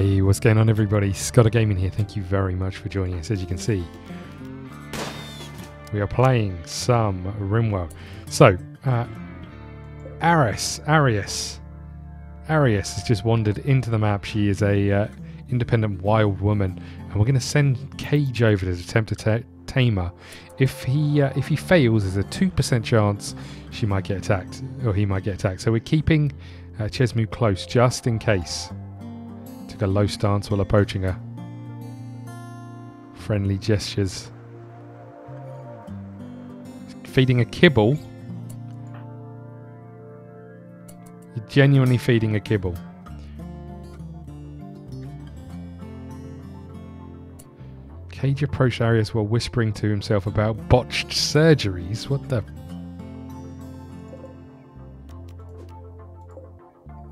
Hey, what's going on everybody? ScottaGaming here. Thank you very much for joining us. As you can see, we are playing some Rimworld. So, Arius has just wandered into the map. She is a independent wild woman, and we're going to send Cage over to attempt to tame her. If he fails, there's a 2% chance she might get attacked, or he might get attacked. So we're keeping Chesmu close just in case. Took a low stance while approaching her. Friendly gestures. Feeding a kibble. You're genuinely feeding a kibble. Cage approached Arius while whispering to himself about botched surgeries. What the...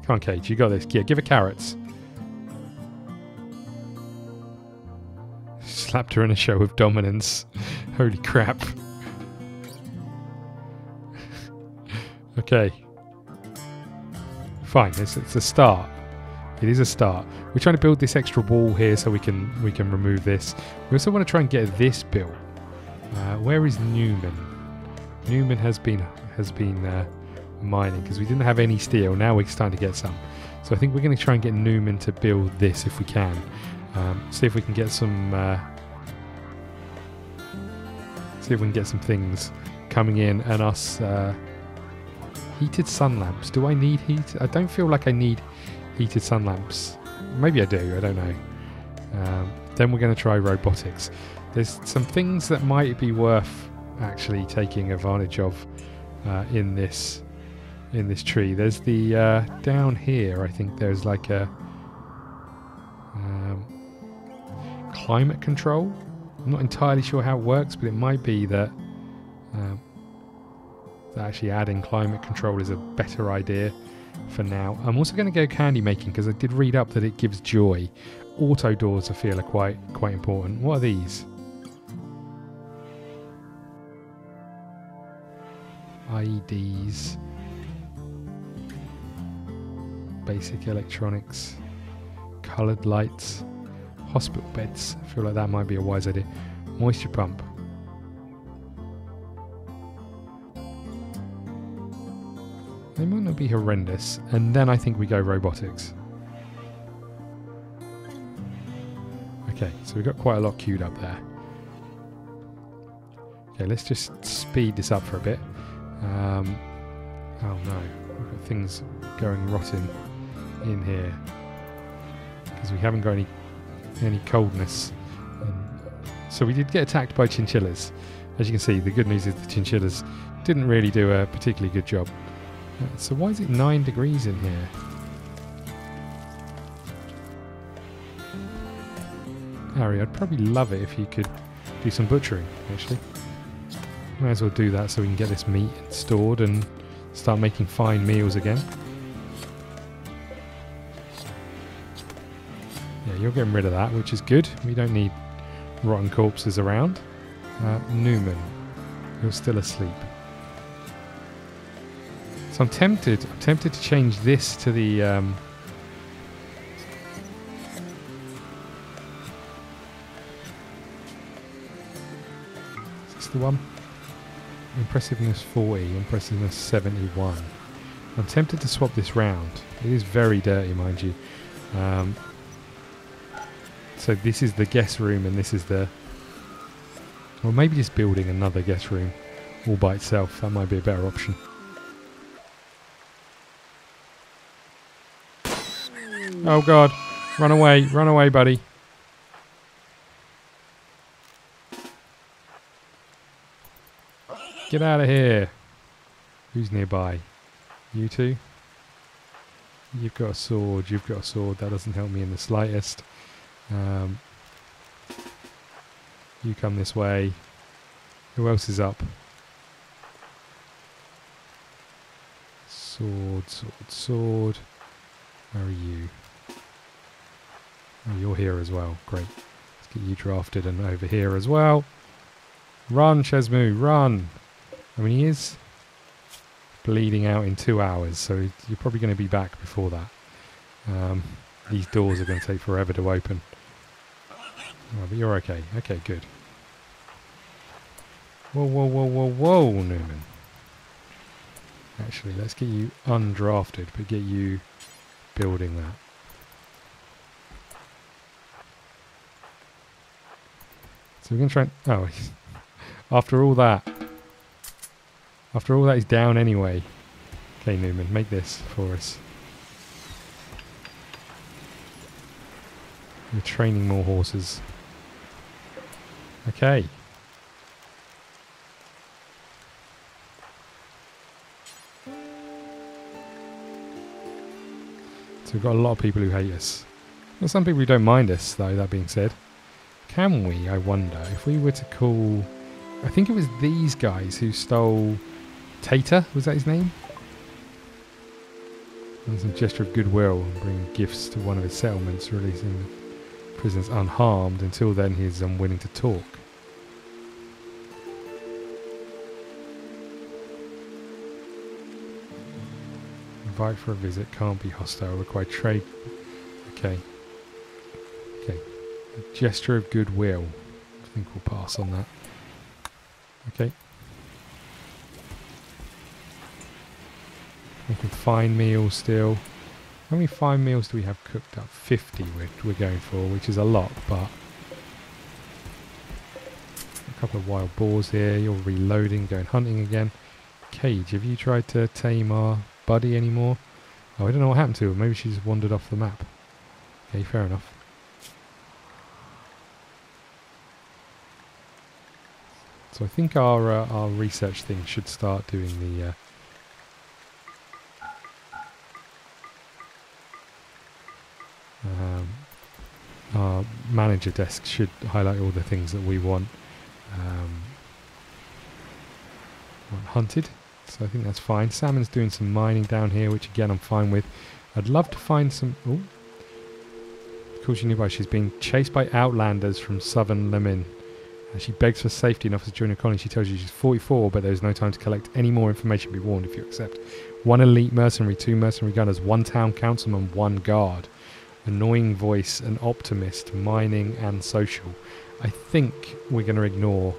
Come on, Cage, you got this. Yeah, give her carrots. Slapped her in a show of dominance. Holy crap. Okay. Fine, it's a start. It is a start. We're trying to build this extra wall here so we can remove this. We also want to try and get this built. Where is Newman? Newman has been mining because we didn't have any steel. Now we're starting to get some. So I think we're going to try and get Newman to build this if we can. See if we can get some. See if we can get some things coming in and us. Heated sun lamps. Do I need heat? I don't feel like I need heated sun lamps. Maybe I do. I don't know. Then we're going to try robotics. There's some things that might be worth actually taking advantage of in this tree. There's the down here. I think there's like a climate control. I'm not entirely sure how it works, but it might be that actually adding climate control is a better idea for now. I'm also going to go candy making because I did read up that it gives joy. Auto doors I feel are quite important. What are these? IEDs. Basic electronics. Coloured lights. Hospital beds. I feel like that might be a wise idea. Moisture pump. They might not be horrendous. And then I think we go robotics. Okay, so we've got quite a lot queued up there. Okay, let's just speed this up for a bit. Oh no, we've got things going rotten in here because we haven't got any coldness. So we did get attacked by chinchillas. As you can see, the good news is the chinchillas didn't really do a particularly good job. So why is it 9 degrees in here? Harry, I'd probably love it if you could do some butchering, actually. Might as well do that so we can get this meat stored and start making fine meals again. Yeah, you're getting rid of that, which is good. We don't need rotten corpses around. Newman, you're still asleep. So I'm tempted to change this to the is this the one? Impressiveness 40, impressiveness 71. I'm tempted to swap this round. It is very dirty, mind you. So this is the guest room and this is the... Or maybe just building another guest room all by itself. That might be a better option. Oh god, run away, buddy. Get out of here. Who's nearby? You two? You've got a sword, that doesn't help me in the slightest. You come this way. Who else is up? Sword. Where are you? Oh, you're here as well. Great. Let's get you drafted and over here as well. Run, Chesmu, run! I mean, he is bleeding out in 2 hours, so you're probably going to be back before that. These doors are going to take forever to open. Oh, but you're okay. Okay, good. Whoa, whoa, whoa, whoa, whoa, Newman. Actually, let's get you undrafted, but get you building that. So we're going to try and... Oh, after all that. After all that, he's down anyway. Okay, Newman, make this for us. We're training more horses. Okay. So we've got a lot of people who hate us. There's some people who don't mind us, though, that being said. Can we, I wonder, if we were to call... I think it was these guys who stole Tater, was that his name? And some gesture of goodwill, bringing gifts to one of his settlements, releasing... prisoners unharmed. Until then, he is unwilling to talk. Invite for a visit, can't be hostile, require trade. Okay. Okay. A gesture of goodwill. I think we'll pass on that. Okay. We can find meals still. How many fine meals do we have cooked up? 50 we're going for, which is a lot, but... A couple of wild boars here. You're reloading, going hunting again. Cage, have you tried to tame our buddy anymore? Oh, I don't know what happened to her. Maybe she's wandered off the map. Okay, fair enough. So I think our research thing should start doing the... our manager desk should highlight all the things that we want, hunted, so I think that's fine. Salmon's doing some mining down here, which again I'm fine with. I'd love to find some... Oh, of course you knew why she's being chased by outlanders from southern Lemin. She begs for safety and offers to join your colony. She tells you she's 44, but there's no time to collect any more information. Be warned if you accept. 1 elite mercenary, 2 mercenary gunners, 1 town councilman, 1 guard. Annoying voice, an optimist, mining and social. I think we're going to ignore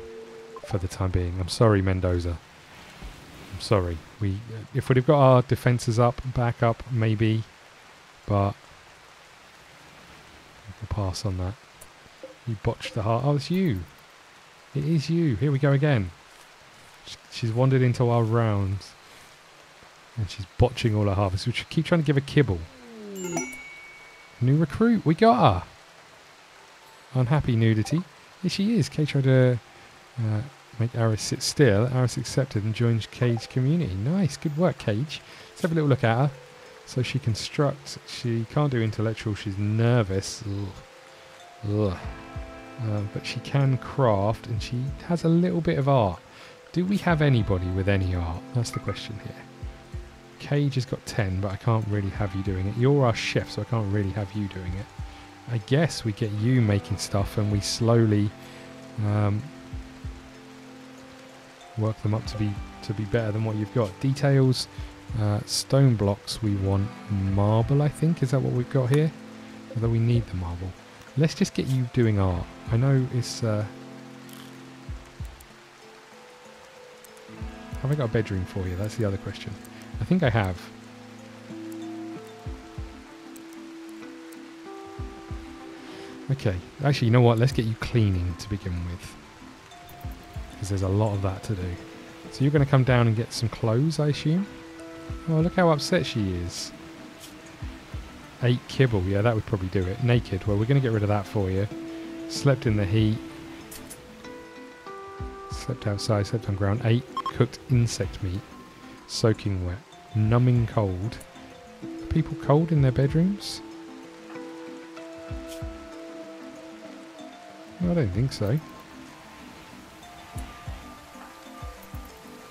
for the time being. I'm sorry, Mendoza. I'm sorry. If we'd have got our defences up, back up, maybe. But we'll pass on that. You botched the heart. Oh, it's you. It is you. Here we go again. She's wandered into our rounds. And she's botching all her harvests. We should keep trying to give her kibble. New recruit, we got her. Unhappy nudity. Here she is. Cage tried to make Aris sit still. Aris accepted and joined Cage community. Nice, good work, Cage. Let's have a little look at her. So she constructs. She can't do intellectual. She's nervous. Ugh. Ugh. But she can craft, and she has a little bit of art. Do we have anybody with any art? That's the question here. Cage has got 10, but I can't really have you doing it. You're our chef, so I can't really have you doing it. I guess we get you making stuff and we slowly work them up to be better than what you've got. Details, stone blocks, we want marble, I think. Is that what we've got here? Although we need the marble. Let's just get you doing art. I know it's... have I got a bedroom for you? That's the other question. I think I have. Okay. Actually, you know what? Let's get you cleaning to begin with. Because there's a lot of that to do. So you're going to come down and get some clothes, I assume? Oh, look how upset she is. 8 kibble. Yeah, that would probably do it. Naked. Well, we're going to get rid of that for you. Slept in the heat. Slept outside. Slept on ground. 8 cooked insect meat. Soaking wet. Numbing cold. Are people cold in their bedrooms? No, I don't think so.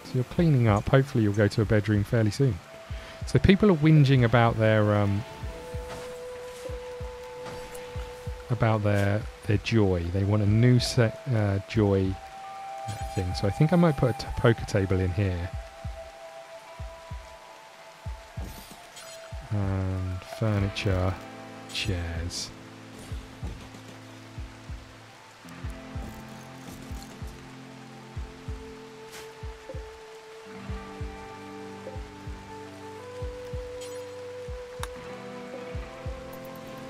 So you're cleaning up. Hopefully you'll go to a bedroom fairly soon. So people are whinging about their joy. They want a new set joy thing. So I think I might put a poker table in here. Furniture, chairs.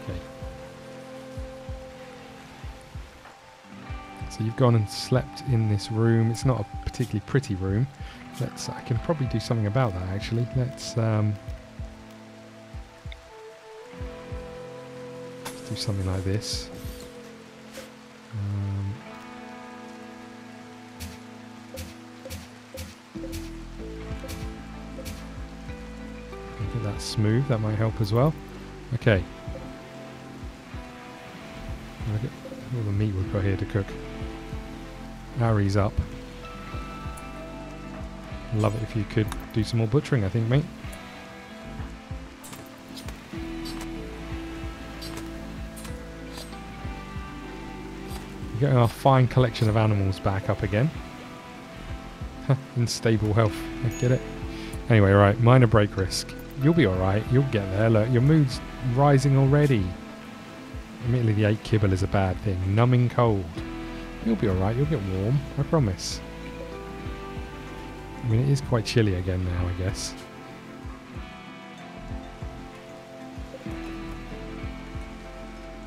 Okay. So you've gone and slept in this room. It's not a particularly pretty room. I can probably do something about that actually. Let's do something like this. Make that smooth, that might help as well. Okay. All the meat we've got here to cook. Ari's up. Love it if you could do some more butchering, I think, mate. We're getting our fine collection of animals back up again. In stable health. I get it. Anyway, right, minor break risk. You'll be alright, you'll get there. Look, your mood's rising already. Admittedly, the 8 kibble is a bad thing. Numbing cold. You'll be alright, you'll get warm, I promise. I mean, it is quite chilly again now, I guess.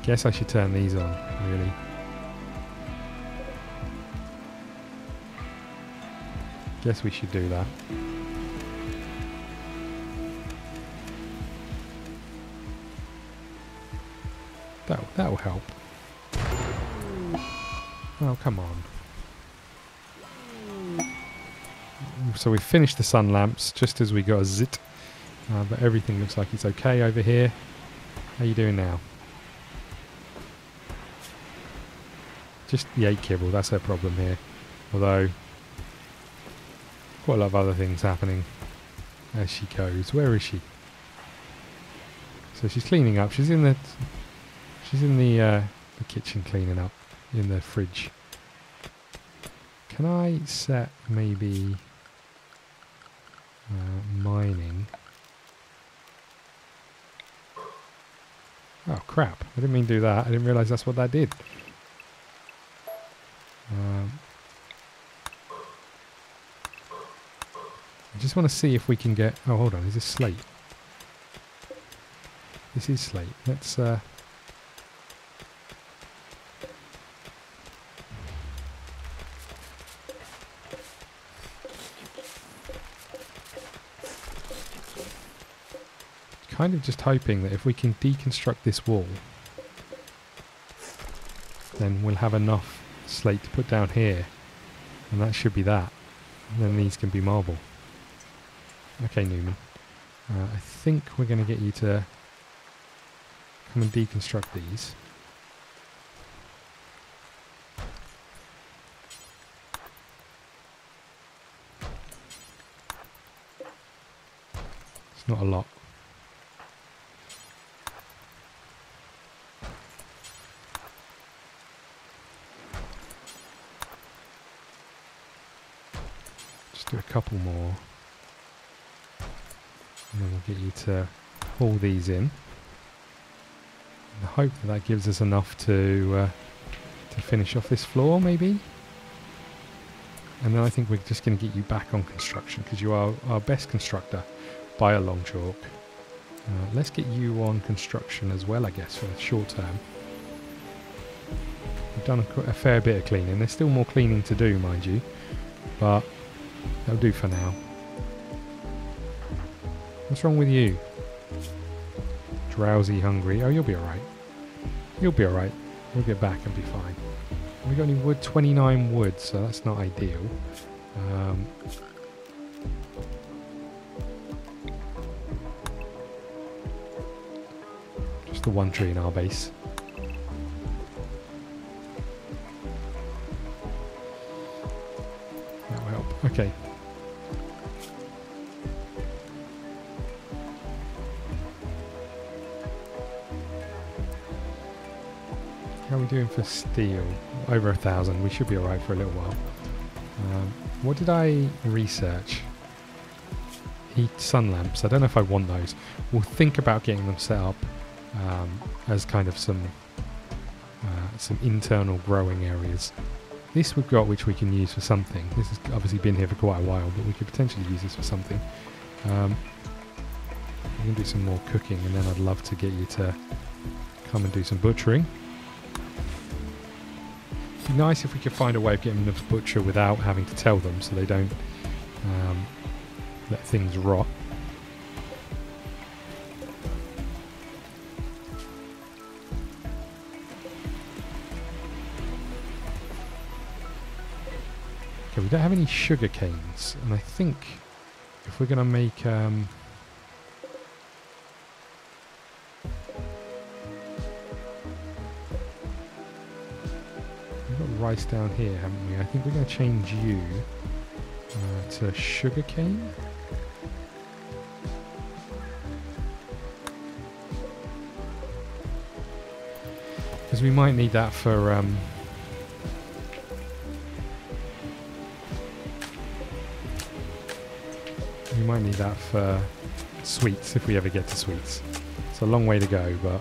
Guess I should turn these on, really. Guess we should do that. That'll help. Oh, come on. So we finished the sun lamps just as we got a zit, but everything looks like it's okay over here. How you doing now? Just the 8 kibble, that's her problem here. Although, quite a lot of other things happening as she goes. Where is she? So she's cleaning up. She's in the kitchen cleaning up in the fridge. Can I set maybe mining? Oh crap, I didn't mean to do that. I didn't realise that's what that did. I just want to see if we can get... Oh, hold on, is this slate? This is slate. Let's... kind of just hoping that if we can deconstruct this wall, then we'll have enough slate to put down here, and that should be that, and then these can be marble. Okay, Newman, I think we're going to get you to come and deconstruct these. It's not a lot. Couple more, and then we'll get you to pull these in. I hope that, gives us enough to finish off this floor, maybe. And then I think we're just going to get you back on construction because you are our best constructor by a long chalk. Let's get you on construction as well, I guess, for the short term. We've done a fair bit of cleaning. There's still more cleaning to do, mind you, but that'll do for now. What's wrong with you? Drowsy, hungry. Oh, you'll be alright. You'll be alright. You'll get back and be fine. Have we got any wood? 29 wood, so that's not ideal. Just the one tree in our base. Okay. How are we doing for steel? Over 1,000. We should be alright for a little while. What did I research? Heat sun lamps. I don't know if I want those. We'll think about getting them set up as kind of some internal growing areas. This we've got, which we can use for something. This has obviously been here for quite a while, but we could potentially use this for something. I'm going to do some more cooking, and then I'd love to get you to come and do some butchering. It'd be nice if we could find a way of getting them to butcher without having to tell them, so they don't let things rot. We don't have any sugar canes, and I think if we're going to make we've got rice down here, haven't we? I think we're going to change you to sugar cane. Because we might need that for we might need that for sweets, if we ever get to sweets. It's a long way to go, but...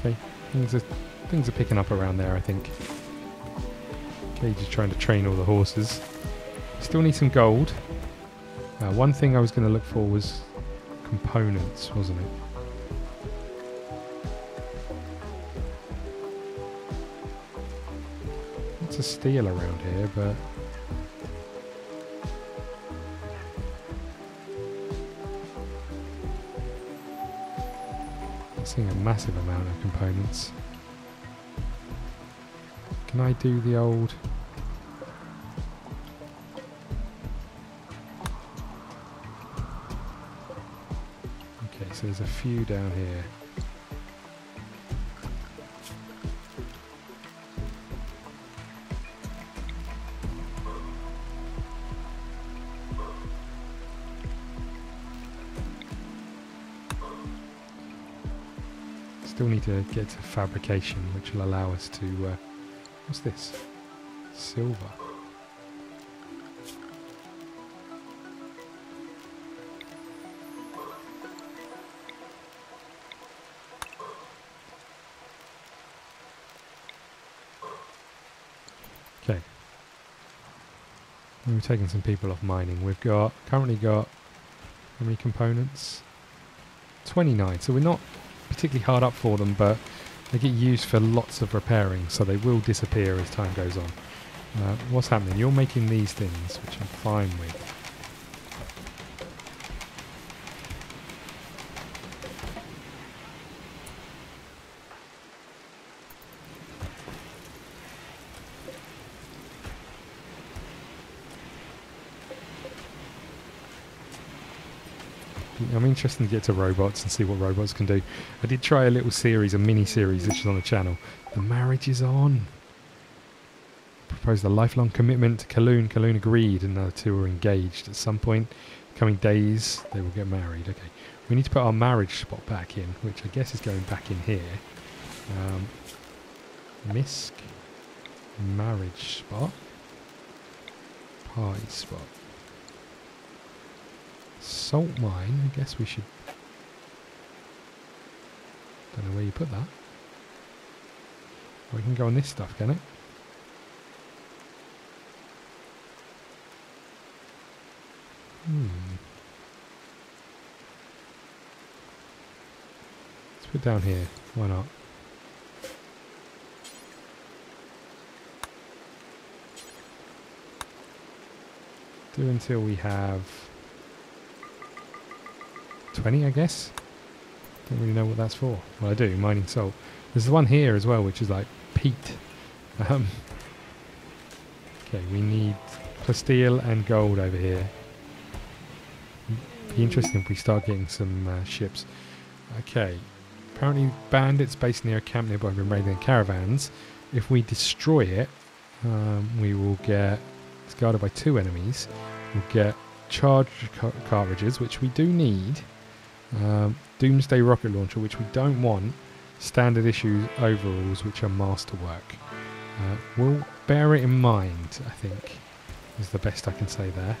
Okay, things are picking up around there, I think. Okay, just trying to train all the horses. Still need some gold. One thing I was going to look for was components, wasn't it? Lots of steel around here, but... I'm seeing a massive amount of components. Can I do the old... Okay, so there's a few down here. Still need to get to fabrication, which will allow us to what's this? Silver. Okay, we're taking some people off mining. We've got currently how many components? 29, so we're not particularly hard up for them, but they get used for lots of repairing, so they will disappear as time goes on. What's happening? You're making these things, which I'm fine with. I'm interested to get to robots and see what robots can do. I did try a little series, a mini-series, which is on the channel. The marriage is on. Proposed a lifelong commitment to Kaloon. Kaloon agreed, and the two were engaged. At some point, coming days, they will get married. Okay, we need to put our marriage spot back in, which I guess is going back in here. Misc. Marriage spot. Party spot. Salt mine, I guess we should... Don't know where you put that. We can go on this stuff, can it? Let's put it down here, why not? Do until we have... 20, I guess. Don't really know what that's for. Well, I do, mining salt. There's the one here as well, which is like peat. Okay, we need steel and gold over here. Be interesting if we start getting some ships. Okay, apparently bandits based near a camp nearby have been raiding caravans. If we destroy it, we will get... It's guarded by two enemies. We'll get charge cartridges, which we do need. Doomsday rocket launcher, which we don't want. Standard issue overalls, which are masterwork. We'll bear it in mind, I think, is the best I can say there.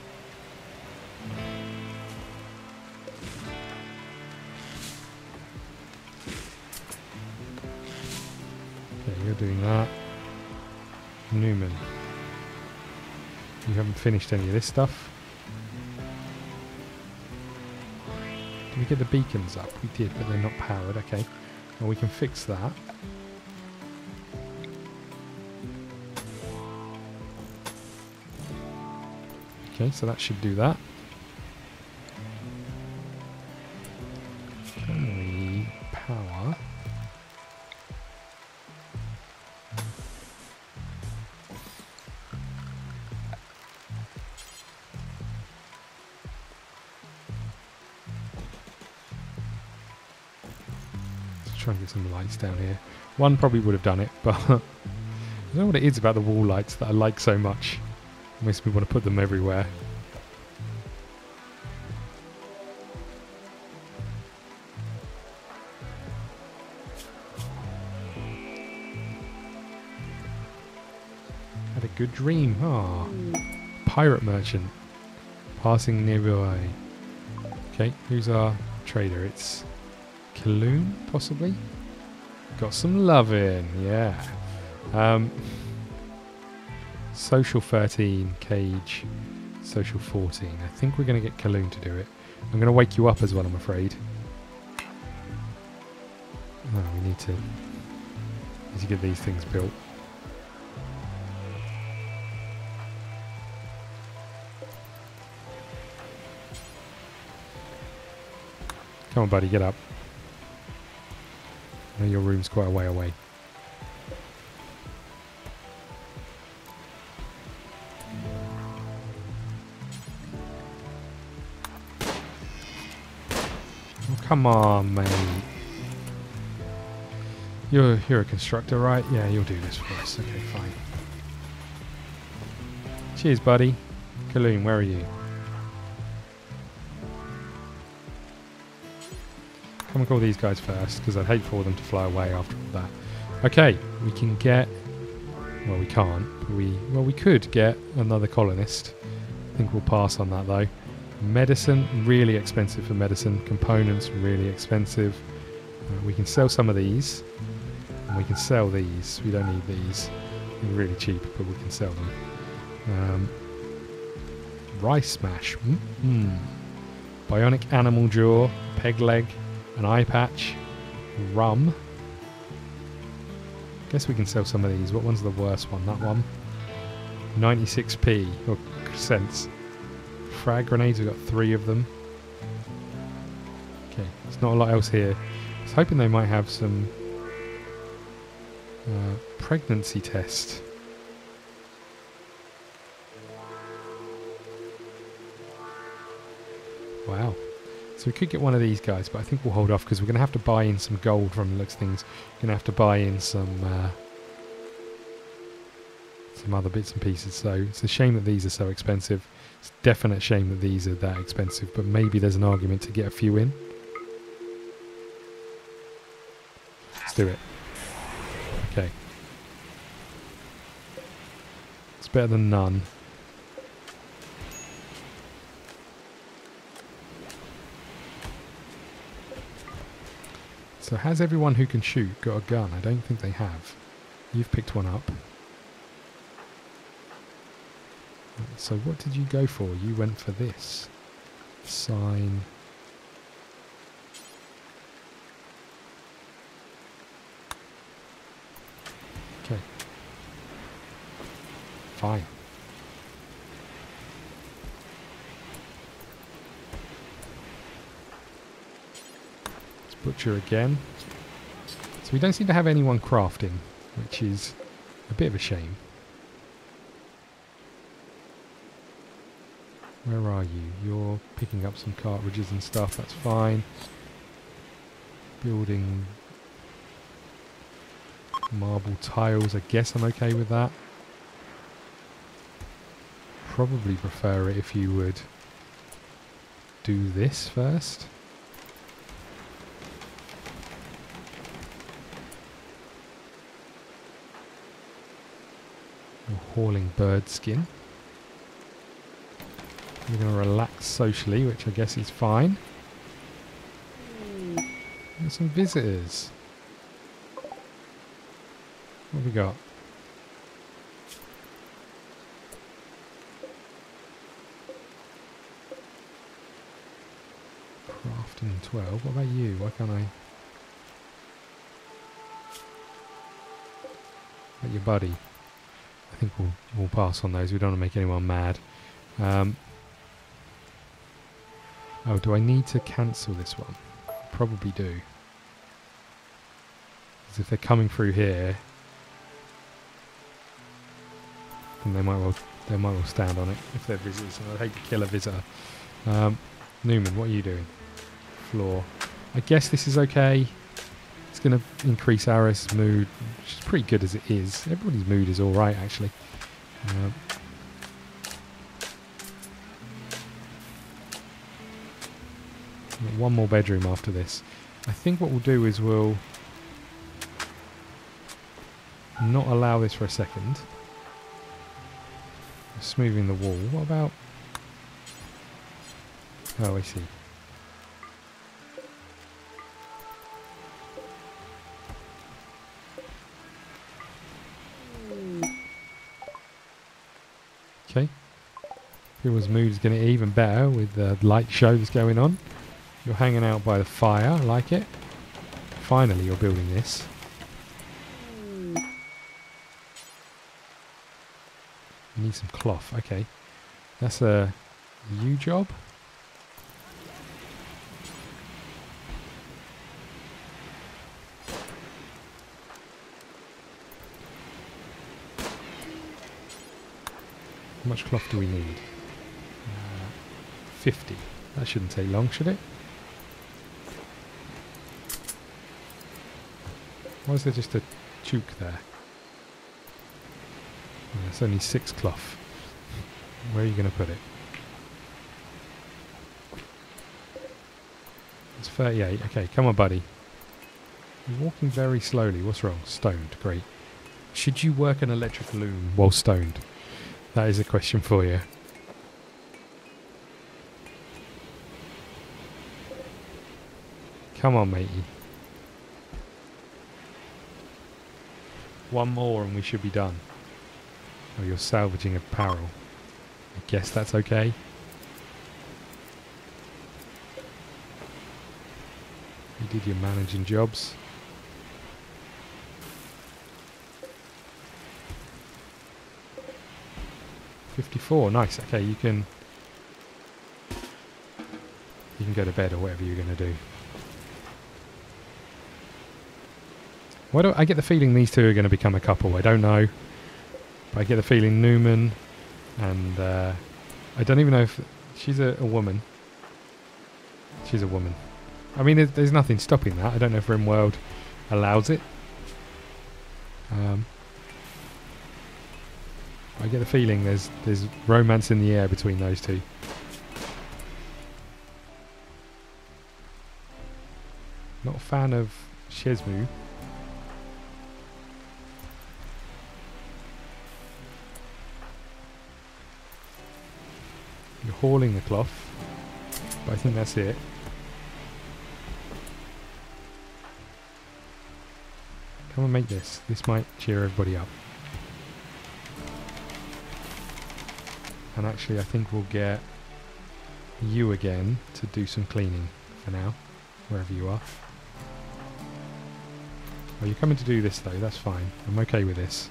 Yeah, you're doing that. Newman. You haven't finished any of this stuff. Did we get the beacons up? We did, but they're not powered. Okay. Well, we can fix that. Okay, so that should do that. Can we power? Let's try and get some lights down here. One probably would have done it, but I don't know what it is about the wall lights that I like so much. Makes me want to put them everywhere. Had a good dream. Ah, pirate merchant passing nearby. Okay, who's our trader? It's Kaloon, possibly. Got some love in, yeah. Social 13, Cage, Social 14. I think we're going to get Kaloon to do it. I'm going to wake you up as well, I'm afraid. No, oh, we need to get these things built. Come on, buddy, get up. I know your room's quite a way away. Come on, mate. You're a constructor, right? Yeah, you'll do this for us. Okay, fine. Cheers, buddy. Kaloon, where are you? Come and call these guys first, because I'd hate for them to fly away after all that. Okay, we can get... Well, we can't. But we could get another colonist. I think we'll pass on that, though. Medicine, really expensive for medicine. Components, really expensive. We can sell some of these. And we can sell these. We don't need these. They're really cheap, but we can sell them. Rice mash. Bionic animal jaw. Peg leg. An eye patch. Rum. Guess we can sell some of these. What one's the worst one? That one. 96p. Or cents. Frag grenades, we've got 3 of them. Okay, there's not a lot else here. I was hoping they might have some pregnancy test. Wow. So we could get one of these guys, but I think we'll hold off because we're going to have to buy in some gold from the looks of things. We're going to have to buy in some other bits and pieces, so it's a shame that these are so expensive. It's a definite shame that these are that expensive, but maybe there's an argument to get a few in. Let's do it. Okay. It's better than none. So has everyone who can shoot got a gun? I don't think they have. You've picked one up. So what did you go for? You went for this. Sign. Okay. Fine. Let's butcher again. So we don't seem to have anyone crafting, which is a bit of a shame. Where are you? You're picking up some cartridges and stuff, that's fine. Building marble tiles, I guess I'm okay with that. Probably prefer it if you would do this first. You're hauling bird skin. We're going to relax socially, which I guess is fine. There's some visitors. What have we got? Crafting 12. What about you? Why can't I? What about your buddy? I think we'll pass on those. We don't want to make anyone mad. Oh, do I need to cancel this one? Probably do. Because if they're coming through here, then they might well stand on it if they're visitors. And I'd hate to kill a visitor. Newman, what are you doing? Floor. I guess this is okay. It's going to increase Aris' mood, which is pretty good as it is. Everybody's mood is all right, actually. One more bedroom after this. I think what we'll do is we'll not allow this for a second. Smoothing the wall. What about... Oh, I see. Okay. People's mood is going to even better with the light show that's going on. You're hanging out by the fire, I like it. Finally, you're building this. You need some cloth, okay. That's a you job. How much cloth do we need? 50. That shouldn't take long, should it? Why is there just a chook there? That's only 6 cloth. Where are you going to put it? It's 38. Okay, come on, buddy. You're walking very slowly. What's wrong? Stoned. Great. Should you work an electric loom while stoned? That is a question for you. Come on, matey. One more and we should be done. Oh, you're salvaging apparel. I guess that's okay. You did your managing jobs. $54, nice. Okay, you can go to bed or whatever you're going to do. Why do I get the feeling these two are going to become a couple? I don't know, but I get the feeling Newman and I don't even know if she's a woman. She's a woman. I mean, there's nothing stopping that. I don't know if Rimworld allows it. I get the feeling there's romance in the air between those two. Not a fan of Shesmu. You're hauling the cloth, but I think that's it. Come and make this. This might cheer everybody up. And actually I think we'll get you again to do some cleaning for now, wherever you are. Well, you're coming to do this though, that's fine. I'm okay with this.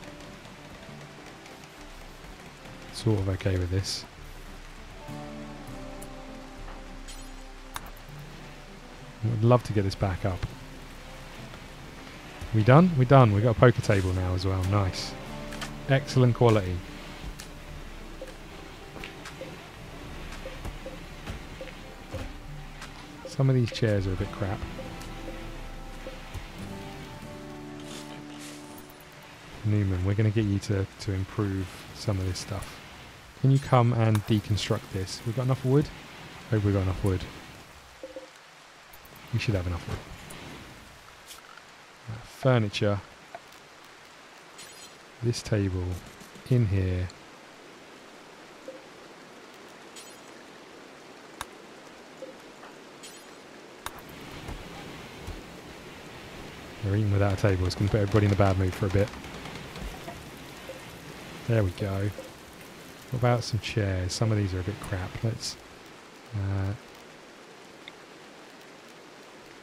Sort of okay with this. I'd love to get this back up. We done? We're done. We've got a poker table now as well. Nice. Excellent quality. Some of these chairs are a bit crap. Newman, we're going to get you to improve some of this stuff. Can you come and deconstruct this? We've got enough wood? I hope we've got enough wood. We should have enough wood. Furniture. This table. In here. Even without a table, it's going to put everybody in a bad mood for a bit. There we go. What about some chairs? Some of these are a bit crap. Let's...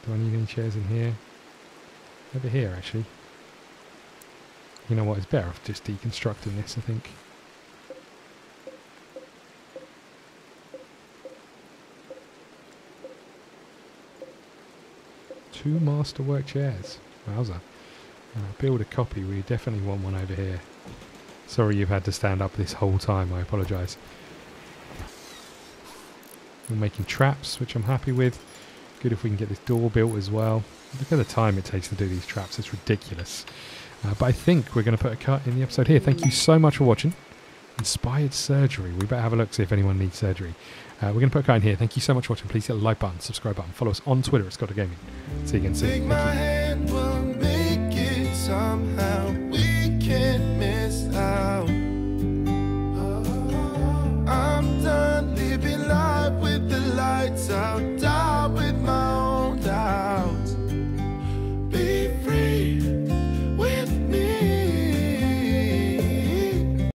do I need any chairs in here? Over here, actually. You know what? It's better off just deconstructing this, I think. Two masterwork chairs. Wowza. Build a copy. We definitely want one over here. Sorry you've had to stand up this whole time, I apologise. We're making traps, which I'm happy with. Good if we can get this door built as well. Look at the time it takes to do these traps, it's ridiculous. But I think we're going to put a cut in the episode here. Thank you so much for watching. Inspired surgery. We better have a look, see if anyone needs surgery. We're going to put a cut in here. Thank you so much for watching. Please hit the like button, subscribe button, follow us on Twitter at Scottagaming. See you again soon. Take my hand, we'll make it somehow.